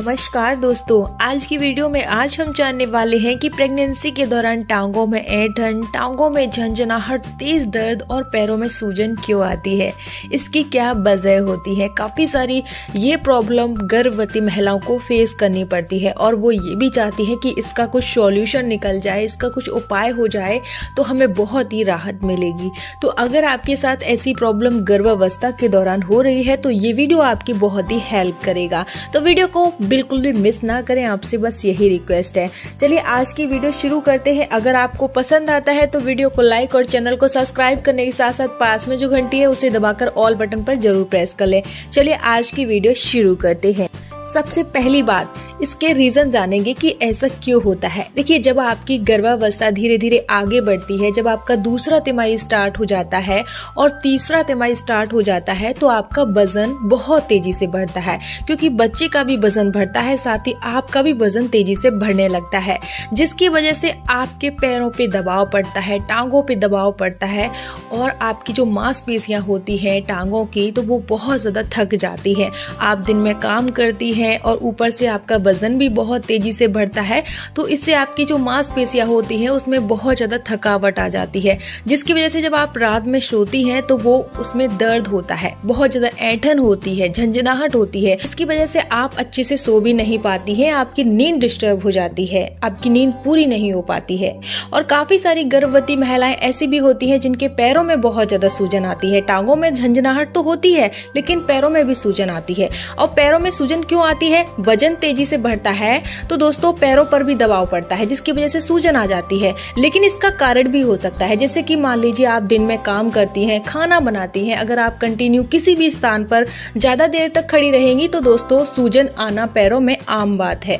नमस्कार दोस्तों, आज की वीडियो में आज हम जानने वाले हैं कि प्रेगनेंसी के दौरान टांगों में ऐंठन, टांगों में झंझनाहट, तेज दर्द और पैरों में सूजन क्यों आती है। इसकी क्या वजह होती है। काफ़ी सारी ये प्रॉब्लम गर्भवती महिलाओं को फेस करनी पड़ती है और वो ये भी चाहती है कि इसका कुछ सॉल्यूशन निकल जाए, इसका कुछ उपाय हो जाए तो हमें बहुत ही राहत मिलेगी। तो अगर आपके साथ ऐसी प्रॉब्लम गर्भावस्था के दौरान हो रही है तो ये वीडियो आपकी बहुत ही हेल्प करेगा। तो वीडियो को बिल्कुल भी मिस ना करें, आपसे बस यही रिक्वेस्ट है। चलिए आज की वीडियो शुरू करते हैं। अगर आपको पसंद आता है तो वीडियो को लाइक और चैनल को सब्सक्राइब करने के साथ साथ पास में जो घंटी है उसे दबाकर ऑल बटन पर जरूर प्रेस कर लें। चलिए आज की वीडियो शुरू करते हैं। सबसे पहली बात, इसके रीजन जानेंगे कि ऐसा क्यों होता है। देखिए, जब आपकी गर्भावस्था धीरे धीरे आगे बढ़ती है, जब आपका दूसरा तिमाही स्टार्ट हो जाता है और तीसरा तिमाही स्टार्ट हो जाता है तो आपका वजन बहुत तेजी से बढ़ता है, क्योंकि बच्चे का भी वजन बढ़ता है, साथ ही आपका भी वजन तेजी से बढ़ने लगता है, जिसकी वजह से आपके पैरों पे दबाव पड़ता है, टांगों पे दबाव पड़ता है और आपकी जो मांसपेशियां होती है टांगों की तो वो बहुत ज्यादा थक जाती है। आप दिन में काम करती है और ऊपर से आपका वजन भी बहुत तेजी से बढ़ता है, तो इससे आपकी जो मांसपेशियां होती हैं उसमें बहुत ज्यादा थकावट आ जाती है, जिसकी वजह से जब आप रात में सोती हैं तो वो उसमें दर्द होता है, बहुत ज्यादा ऐंठन होती है, झंझनाहट होती है। इसकी वजह से आप अच्छे से सो भी नहीं पाती है, आपकी नींद डिस्टर्ब हो जाती है, आपकी नींद पूरी नहीं हो पाती है। और काफी सारी गर्भवती महिलाएं ऐसी भी होती है जिनके पैरों में बहुत ज्यादा सूजन आती है। टांगों में झंझनाहट तो होती है लेकिन पैरों में भी सूजन आती है। और पैरों में सूजन क्यों आती है, वजन तेजी से बढ़ता है तो दोस्तों पैरों पर भी दबाव पड़ता है, जिसकी वजह से सूजन आ जाती है। लेकिन इसका कारण भी हो सकता है, जैसे कि मान लीजिए आप दिन में काम करती हैं, खाना बनाती हैं, अगर आप कंटिन्यू किसी भी स्थान पर ज्यादा देर तक खड़ी रहेंगी तो दोस्तों सूजन आना पैरों में आम बात है,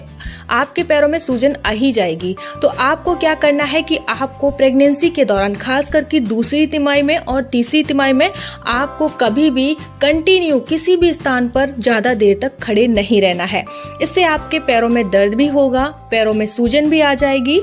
आपके पैरों में सूजन आ ही जाएगी। तो आपको क्या करना है कि आपको प्रेगनेंसी के दौरान, खास करके दूसरी तिमाही में और तीसरी तिमाही में, आपको कभी भी कंटिन्यू किसी भी स्थान पर ज्यादा देर तक खड़े नहीं रहना है। इससे आपके पैरों में दर्द भी होगा, पैरों में सूजन भी आ जाएगी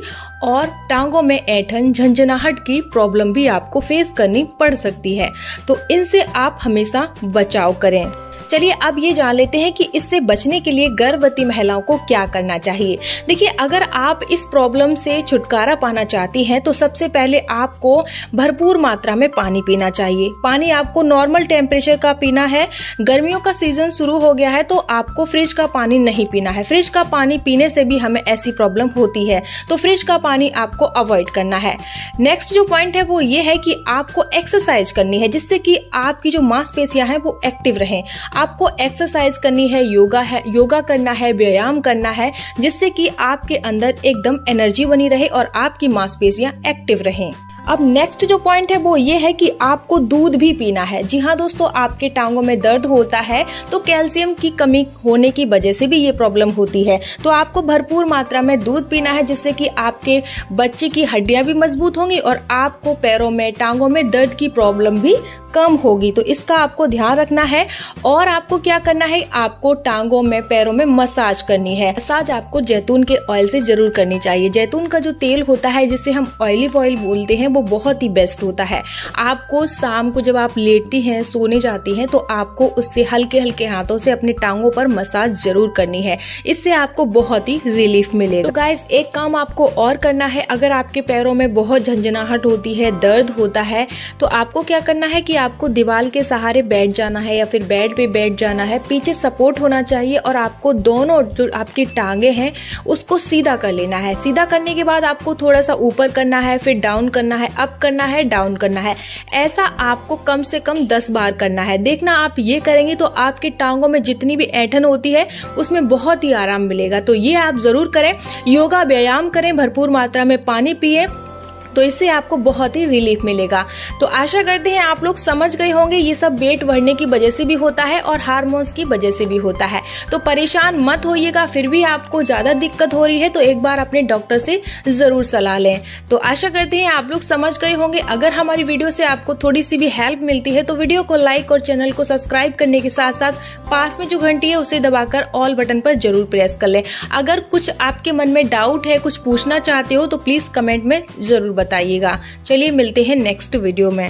और टांगों में ऐंठन, झंझनाहट की प्रॉब्लम भी आपको फेस करनी पड़ सकती है। तो इनसे आप हमेशा बचाव करें। चलिए अब ये जान लेते हैं कि इससे बचने के लिए गर्भवती महिलाओं को क्या करना चाहिए। देखिए, अगर आप इस प्रॉब्लम से छुटकारा पाना चाहती हैं तो सबसे पहले आपको भरपूर मात्रा में पानी पीना चाहिए। पानी आपको नॉर्मल टेम्परेचर का पीना है। गर्मियों का सीजन शुरू हो गया है तो आपको फ्रिज का पानी नहीं पीना है। फ्रिज का पानी पीने से भी हमें ऐसी प्रॉब्लम होती है, तो फ्रिज का पानी आपको अवॉइड करना है। नेक्स्ट जो पॉइंट है वो ये है कि आपको एक्सरसाइज करनी है, जिससे कि आपकी जो मांसपेशियां हैं वो एक्टिव रहें। आपको एक्सरसाइज करनी है, योगा करना है, व्यायाम करना है, जिससे कि आपके अंदर एकदम एनर्जी बनी रहे और आपकी मांसपेशियां एक्टिव रहें। अब नेक्स्ट जो पॉइंट है वो ये है कि आपको दूध भी पीना है। जी हाँ दोस्तों, आपके टांगों में दर्द होता है तो कैल्शियम की कमी होने की वजह से भी ये प्रॉब्लम होती है, तो आपको भरपूर मात्रा में दूध पीना है, जिससे कि आपके बच्चे की हड्डियां भी मजबूत होंगी और आपको पैरों में, टांगों में दर्द की प्रॉब्लम भी कम होगी। तो इसका आपको ध्यान रखना है। और आपको क्या करना है, आपको टांगों में, पैरों में मसाज करनी है। मसाज आपको जैतून के ऑयल से जरूर करनी चाहिए। जैतून का जो तेल होता है, जिसे हम ऑलिव ऑयल बोलते हैं, वो बहुत ही बेस्ट होता है। आपको शाम को जब आप लेटती हैं, सोने जाती हैं, तो आपको उससे हल्के हल्के हाथों से अपने टांगों पर मसाज जरूर करनी है। इससे आपको बहुत ही रिलीफ मिलेगा। तो गाइस, एक काम आपको और करना है। अगर आपके पैरों में बहुत झंझनाहट होती है, दर्द होता है, तो आपको क्या करना है कि आपको दीवार के सहारे बैठ जाना है या फिर बेड पे बैठ जाना है। पीछे सपोर्ट होना चाहिए और आपको दोनों जो आपकी टांगे हैं उसको सीधा कर लेना है। सीधा करने के बाद आपको थोड़ा सा ऊपर करना है, फिर डाउन करना है, अप करना है, डाउन करना है। ऐसा आपको कम से कम 10 बार करना है। देखना, आप ये करेंगे तो आपके टांगों में जितनी भी ऐंठन होती है उसमें बहुत ही आराम मिलेगा। तो ये आप जरूर करें। योगा, व्यायाम करें, भरपूर मात्रा में पानी पिए, तो इससे आपको बहुत ही रिलीफ मिलेगा। तो आशा करते हैं आप लोग समझ गए होंगे। ये सब वेट बढ़ने की वजह से भी होता है और हार्मोन्स की वजह से भी होता है। तो परेशान मत होइएगा। फिर भी आपको ज़्यादा दिक्कत हो रही है तो एक बार अपने डॉक्टर से ज़रूर सलाह लें। तो आशा करते हैं आप लोग समझ गए होंगे। अगर हमारी वीडियो से आपको थोड़ी सी भी हेल्प मिलती है तो वीडियो को लाइक और चैनल को सब्सक्राइब करने के साथ साथ पास में जो घंटी है उसे दबाकर ऑल बटन पर जरूर प्रेस कर लें। अगर कुछ आपके मन में डाउट है, कुछ पूछना चाहते हो तो प्लीज़ कमेंट में ज़रूर बताइएगा। चलिए मिलते हैं नेक्स्ट वीडियो में।